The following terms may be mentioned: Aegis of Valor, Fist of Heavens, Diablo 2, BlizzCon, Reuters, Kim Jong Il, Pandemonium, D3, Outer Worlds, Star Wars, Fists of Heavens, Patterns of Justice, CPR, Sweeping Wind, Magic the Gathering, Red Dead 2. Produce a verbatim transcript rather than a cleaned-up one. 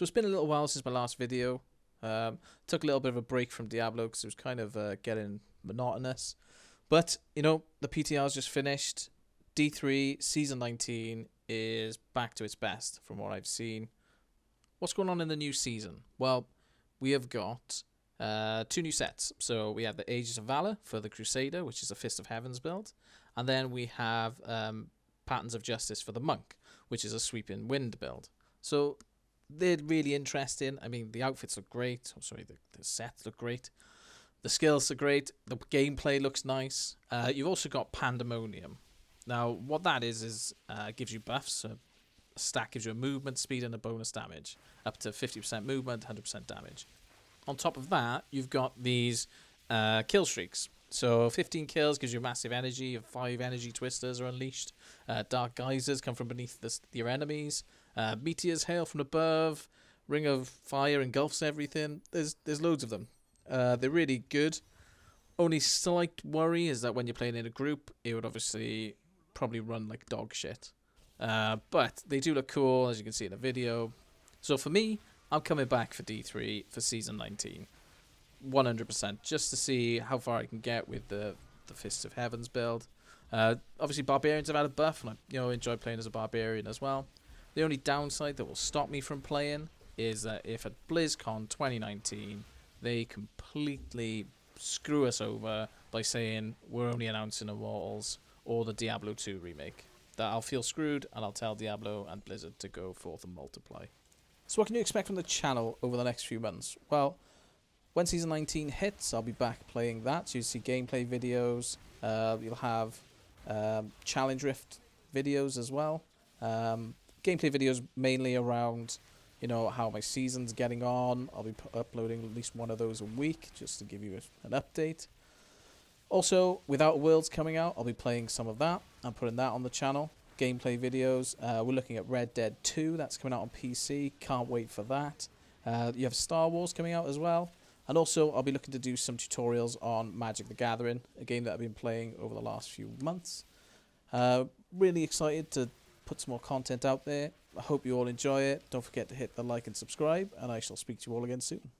So it's been a little while since my last video. Um, took a little bit of a break from Diablo because it was kind of uh, getting monotonous. But, you know, the P T R's just finished. D three Season nineteen is back to its best from what I've seen. What's going on in the new season? Well, we have got uh, two new sets. So we have the Aegis of Valor for the Crusader, which is a Fist of Heavens build. And then we have um, Patterns of Justice for the Monk, which is a Sweeping Wind build. So they're really interesting. I mean, the outfits look great. I'm sorry, the, the sets look great. The skills are great. The gameplay looks nice. Uh, you've also got Pandemonium. Now, what that is, is uh, gives you buffs. So a stack gives you a movement speed and a bonus damage. Up to fifty percent movement, one hundred percent damage. On top of that, you've got these uh, kill streaks. So fifteen kills gives you massive energy. five energy twisters are unleashed. Uh, dark geysers come from beneath the, your enemies. Uh, meteors hail from above. Ring of fire engulfs everything. There's, there's loads of them. Uh, they're really good. Only slight worry is that when you're playing in a group, it would obviously probably run like dog shit. Uh, but they do look cool, as you can see in the video. So for me, I'm coming back for D three for Season nineteen. one hundred percent, just to see how far I can get with the, the Fists of Heavens build. Uh, obviously, Barbarians have had a buff, and I you know, enjoy playing as a Barbarian as well. The only downside that will stop me from playing is that if at BlizzCon twenty nineteen, they completely screw us over by saying we're only announcing Immortals or the Diablo two remake. That I'll feel screwed, and I'll tell Diablo and Blizzard to go forth and multiply. So what can you expect from the channel over the next few months? Well, when Season nineteen hits, I'll be back playing that. So you'll see gameplay videos. Uh, you'll have um, Challenge Rift videos as well. Um, gameplay videos mainly around, you know, how my season's getting on. I'll be uploading at least one of those a week just to give you an update. Also, with Outer Worlds coming out, I'll be playing some of that. I'm putting that on the channel. Gameplay videos. Uh, we're looking at Red Dead two. That's coming out on P C. Can't wait for that. Uh, you have Star Wars coming out as well. And also, I'll be looking to do some tutorials on Magic the Gathering, a game that I've been playing over the last few months. Uh, really excited to put some more content out there. I hope you all enjoy it. Don't forget to hit the like and subscribe, and I shall speak to you all again soon.